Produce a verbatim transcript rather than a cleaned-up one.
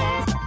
Yes.